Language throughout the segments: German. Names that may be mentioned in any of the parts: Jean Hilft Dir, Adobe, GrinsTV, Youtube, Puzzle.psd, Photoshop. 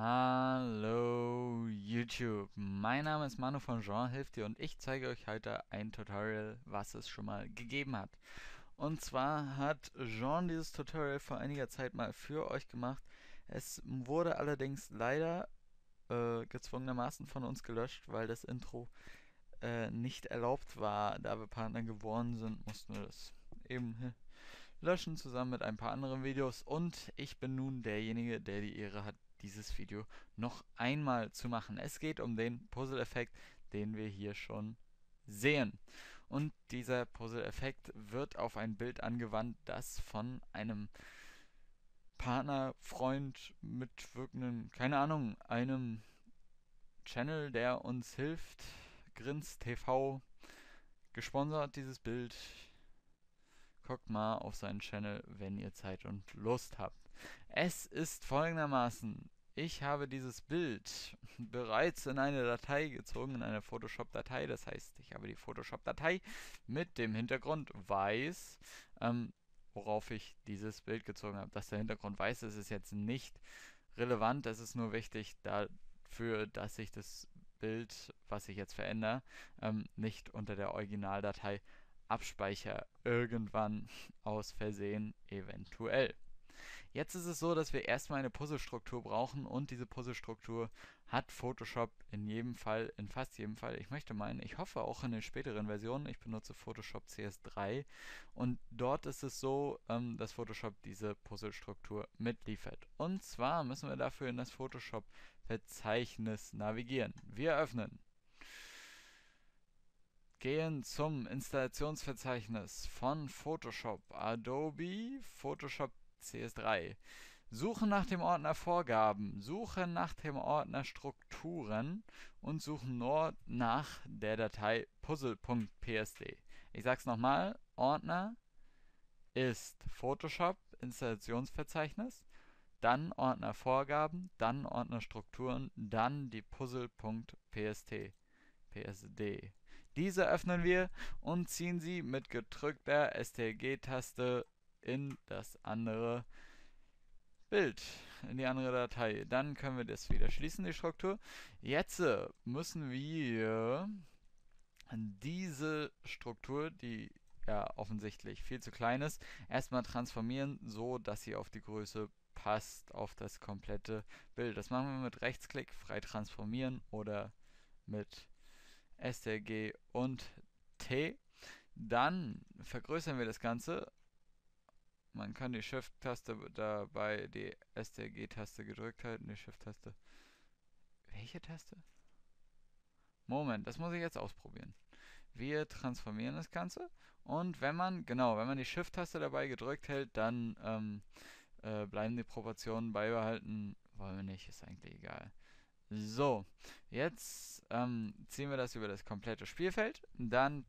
Hallo YouTube, mein Name ist Manu von Jean Hilft Dir und ich zeige euch heute ein Tutorial, was es schon mal gegeben hat. Und zwar hat Jean dieses Tutorial vor einiger Zeit mal für euch gemacht. Es wurde allerdings leider gezwungenermaßen von uns gelöscht, weil das Intro nicht erlaubt war. Da wir Partner geworden sind, mussten wir das eben löschen, zusammen mit ein paar anderen Videos. Und ich bin nun derjenige, der die Ehre hat, dieses Video noch einmal zu machen. Es geht um den Puzzle-Effekt, den wir hier schon sehen. Und dieser Puzzle-Effekt wird auf ein Bild angewandt, das von einem Partner, Freund, Mitwirkenden, keine Ahnung, einem Channel, der uns hilft, GrinsTV, gesponsert dieses Bild. Guckt mal auf seinen Channel, wenn ihr Zeit und Lust habt. Es ist folgendermaßen: Ich habe dieses Bild bereits in eine Datei gezogen, in eine Photoshop-Datei. Das heißt, ich habe die Photoshop-Datei mit dem Hintergrund weiß, worauf ich dieses Bild gezogen habe. Dass der Hintergrund weiß ist, ist jetzt nicht relevant. Es ist nur wichtig dafür, dass ich das Bild, was ich jetzt verändere, nicht unter der Originaldatei abspeichere. Irgendwann aus Versehen eventuell. Jetzt ist es so, dass wir erstmal eine Puzzlestruktur brauchen, und diese Puzzlestruktur hat Photoshop in jedem Fall, in fast jedem Fall, ich möchte meinen, ich hoffe auch in den späteren Versionen. Ich benutze Photoshop CS3, und dort ist es so, dass Photoshop diese Puzzlestruktur mitliefert. Und zwar müssen wir dafür in das Photoshop-Verzeichnis navigieren. Wir öffnen, gehen zum Installationsverzeichnis von Photoshop, Adobe, Photoshop CS3. Suchen nach dem Ordner Vorgaben, suchen nach dem Ordner Strukturen und suchen nur nach der Datei Puzzle.psd. Ich sag's nochmal: Ordner ist Photoshop Installationsverzeichnis, dann Ordner Vorgaben, dann Ordner Strukturen, dann die Puzzle.psd. Diese öffnen wir und ziehen sie mit gedrückter STRG-Taste in das andere Bild, in die andere Datei. Dann können wir das wieder schließen, die Struktur. Jetzt müssen wir diese Struktur, die ja offensichtlich viel zu klein ist, erstmal transformieren, so dass sie auf die Größe passt, auf das komplette Bild. Das machen wir mit Rechtsklick, frei transformieren, oder mit STRG und T. Dann vergrößern wir das Ganze. Man kann die Shift-Taste dabei, die STRG-Taste gedrückt halten, die Shift-Taste. Welche Taste? Moment, das muss ich jetzt ausprobieren. Wir transformieren das Ganze, und wenn man die Shift-Taste dabei gedrückt hält, dann bleiben die Proportionen beibehalten. Wollen wir nicht, ist eigentlich egal. So, jetzt ziehen wir das über das komplette Spielfeld, dann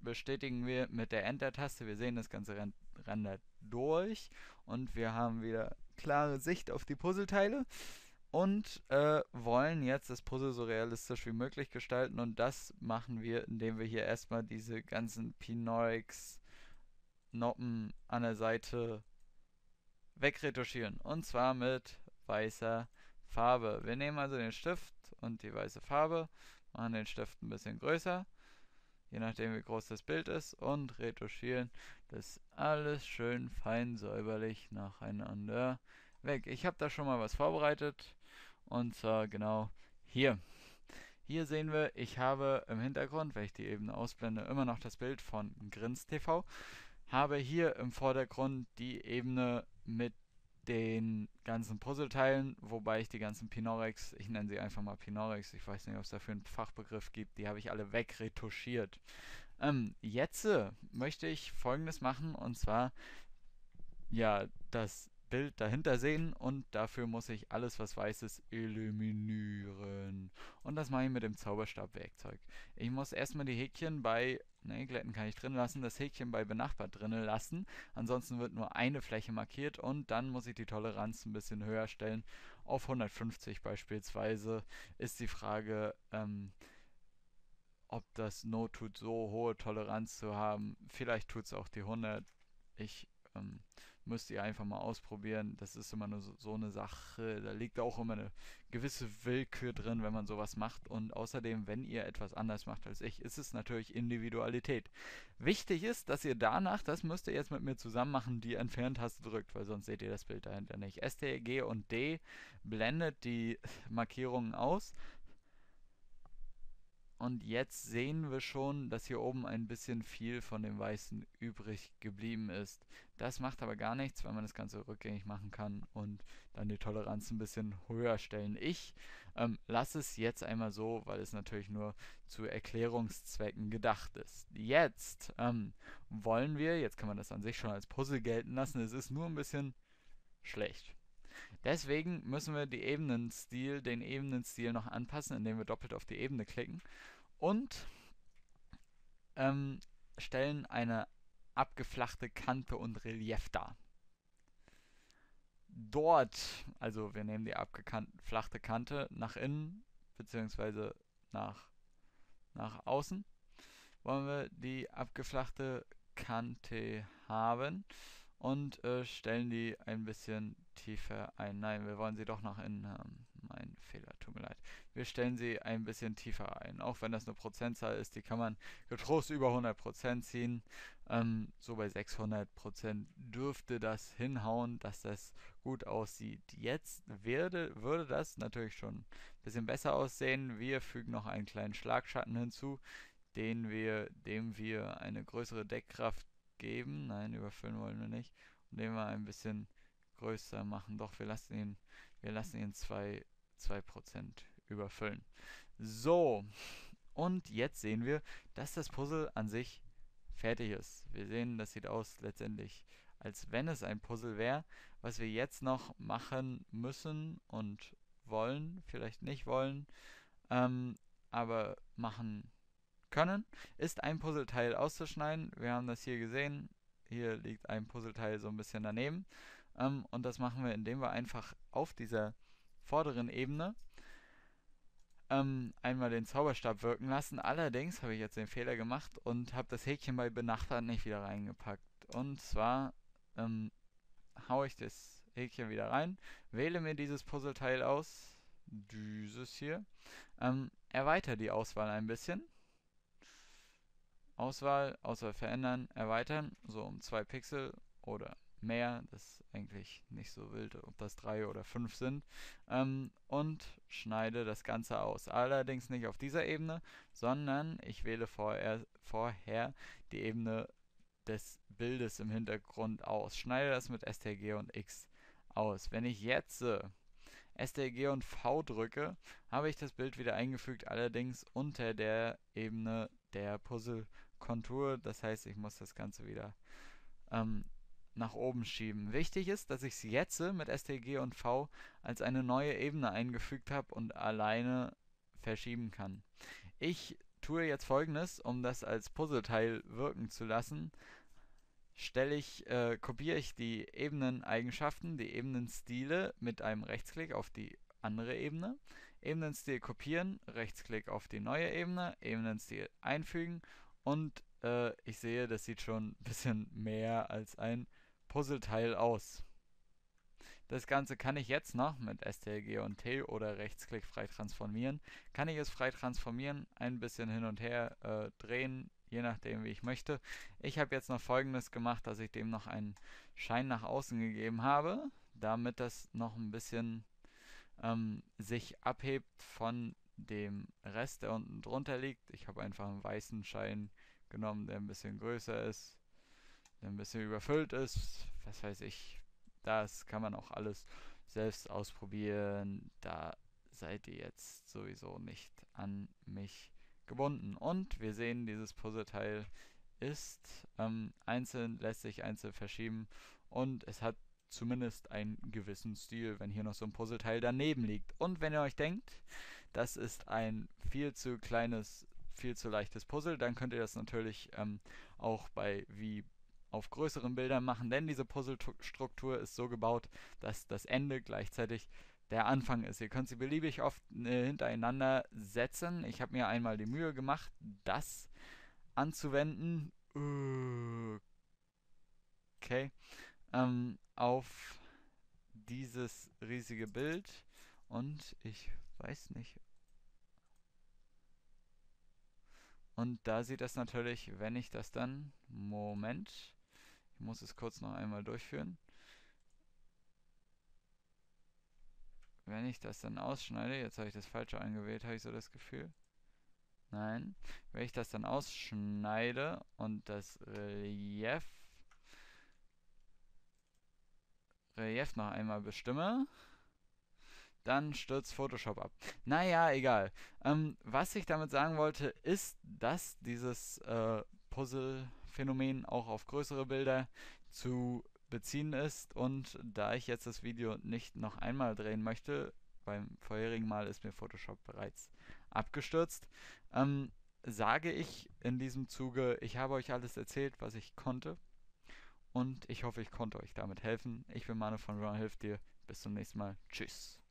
bestätigen wir mit der Enter-Taste. Wir sehen, das Ganze rendert durch, und wir haben wieder klare Sicht auf die Puzzleteile und wollen jetzt das Puzzle so realistisch wie möglich gestalten, und das machen wir, indem wir hier erstmal diese ganzen Pinoix-Noppen an der Seite wegretuschieren, und zwar mit weißer Farbe. Wir nehmen also den Stift und die weiße Farbe, machen den Stift ein bisschen größer, je nachdem wie groß das Bild ist, und retuschieren das alles schön fein säuberlich nacheinander weg. Ich habe da schon mal was vorbereitet, und zwar genau hier. Hier sehen wir, ich habe im Hintergrund, wenn ich die Ebene ausblende, immer noch das Bild von GrinsTV, habe hier im Vordergrund die Ebene mit den ganzen Puzzleteilen, wobei ich die ganzen Pinorex, ich nenne sie einfach mal Pinorex, ich weiß nicht, ob es dafür einen Fachbegriff gibt, die habe ich alle wegretuschiert. Jetzt möchte ich Folgendes machen, und zwar ja das Bild dahinter sehen, und dafür muss ich alles, was weiß ist, eliminieren. Und das mache ich mit dem Zauberstabwerkzeug. Ich muss erstmal die Häkchen bei, ne, glätten kann ich drin lassen, das Häkchen bei benachbart drin lassen, ansonsten wird nur eine Fläche markiert, und dann muss ich die Toleranz ein bisschen höher stellen, auf 150 beispielsweise. Ist die Frage, ob das Not tut, so hohe Toleranz zu haben. Vielleicht tut es auch die 100, ich müsst ihr einfach mal ausprobieren. Das ist immer nur so eine Sache, da liegt auch immer eine gewisse Willkür drin, wenn man sowas macht. Und außerdem, wenn ihr etwas anders macht als ich, ist es natürlich Individualität. Wichtig ist, dass ihr danach, das müsst ihr jetzt mit mir zusammen machen, die Entferntaste drückt, weil sonst seht ihr das Bild dahinter nicht. STRG und D blendet die Markierungen aus. Und jetzt sehen wir schon, dass hier oben ein bisschen viel von dem Weißen übrig geblieben ist. Das macht aber gar nichts, weil man das Ganze rückgängig machen kann und dann die Toleranz ein bisschen höher stellen. Ich lasse es jetzt einmal so, weil es natürlich nur zu Erklärungszwecken gedacht ist. Jetzt wollen wir, jetzt kann man das an sich schon als Puzzle gelten lassen, es ist nur ein bisschen schlecht. Deswegen müssen wir den Ebenenstil noch anpassen, indem wir doppelt auf die Ebene klicken und stellen eine abgeflachte Kante und Relief dar. Dort, also wir nehmen die abgeflachte Kante nach innen bzw. nach außen, wollen wir die abgeflachte Kante haben. Und stellen die ein bisschen tiefer ein. Nein, wir wollen sie doch nach innen haben. Mein Fehler, tut mir leid. Wir stellen sie ein bisschen tiefer ein. Auch wenn das eine Prozentzahl ist, die kann man getrost über 100% ziehen. So bei 600% dürfte das hinhauen, dass das gut aussieht. Jetzt würde das natürlich schon ein bisschen besser aussehen. Wir fügen noch einen kleinen Schlagschatten hinzu, dem wir eine größere Deckkraft geben. Nein, überfüllen wollen wir nicht. Und den wir ein bisschen größer machen. Doch, wir lassen ihn 2% überfüllen. So, und jetzt sehen wir, dass das Puzzle an sich fertig ist. Wir sehen, das sieht aus letztendlich, als wenn es ein Puzzle wäre. Was wir jetzt noch machen müssen und wollen, vielleicht nicht wollen, aber machen können, ist ein Puzzleteil auszuschneiden. Wir haben das hier gesehen. Hier liegt ein Puzzleteil so ein bisschen daneben. Und das machen wir, indem wir einfach auf dieser vorderen Ebene einmal den Zauberstab wirken lassen. Allerdings habe ich jetzt den Fehler gemacht und habe das Häkchen bei benachbart nicht wieder reingepackt. Und zwar haue ich das Häkchen wieder rein, wähle mir dieses Puzzleteil aus, dieses hier, erweitere die Auswahl ein bisschen. Auswahl verändern, erweitern, so um 2 Pixel oder mehr, das ist eigentlich nicht so wild, ob das 3 oder 5 sind, und schneide das Ganze aus. Allerdings nicht auf dieser Ebene, sondern ich wähle vorher die Ebene des Bildes im Hintergrund aus, schneide das mit STRG und X aus. Wenn ich jetzt STRG und V drücke, habe ich das Bild wieder eingefügt, allerdings unter der Ebene der Puzzle-Kontur. Das heißt, ich muss das Ganze wieder nach oben schieben. Wichtig ist, dass ich es jetzt mit STRG und V als eine neue Ebene eingefügt habe und alleine verschieben kann. Ich tue jetzt Folgendes, um das als Puzzleteil wirken zu lassen. Kopiere ich die Ebeneneigenschaften, die Ebenenstile mit einem Rechtsklick auf die andere Ebene, Ebenenstil kopieren, Rechtsklick auf die neue Ebene, Ebenenstil einfügen und ich sehe, das sieht schon ein bisschen mehr als ein Puzzleteil aus. Das Ganze kann ich jetzt noch mit STRG und T oder Rechtsklick frei transformieren. Kann ich es frei transformieren, ein bisschen hin und her drehen, je nachdem wie ich möchte. Ich habe jetzt noch Folgendes gemacht, dass ich dem noch einen Schein nach außen gegeben habe, damit das noch ein bisschen sich abhebt von dem Rest, der unten drunter liegt. Ich habe einfach einen weißen Schein genommen, der ein bisschen größer ist, der ein bisschen überfüllt ist, was weiß ich. Das kann man auch alles selbst ausprobieren, da seid ihr jetzt sowieso nicht an mich gebunden. Und wir sehen, dieses Puzzleteil ist einzeln, lässt sich einzeln verschieben und es hat zumindest einen gewissen Stil, wenn hier noch so ein Puzzleteil daneben liegt. Und wenn ihr euch denkt, das ist ein viel zu kleines, viel zu leichtes Puzzle, dann könnt ihr das natürlich auch auf größeren Bildern machen, denn diese Puzzlestruktur ist so gebaut, dass das Ende gleichzeitig der Anfang ist. Ihr könnt sie beliebig oft hintereinander setzen. Ich habe mir einmal die Mühe gemacht, das anzuwenden. Okay. auf dieses riesige Bild, und ich weiß nicht. Und da sieht das natürlich, wenn ich das dann, Moment, ich muss es kurz noch einmal durchführen. Wenn ich das dann ausschneide, jetzt habe ich das Falsche angewählt, habe ich so das Gefühl. Nein, wenn ich das dann ausschneide und das Relief noch einmal bestimme, dann stürzt Photoshop ab. Naja, egal. Was ich damit sagen wollte, ist, dass dieses Puzzle-Phänomen auch auf größere Bilder zu beziehen ist, und da ich jetzt das Video nicht noch einmal drehen möchte, beim vorherigen Mal ist mir Photoshop bereits abgestürzt, sage ich in diesem Zuge, ich habe euch alles erzählt, was ich konnte, und ich hoffe, ich konnte euch damit helfen. Ich bin Manu von Jean Hilft Dir. Bis zum nächsten Mal. Tschüss.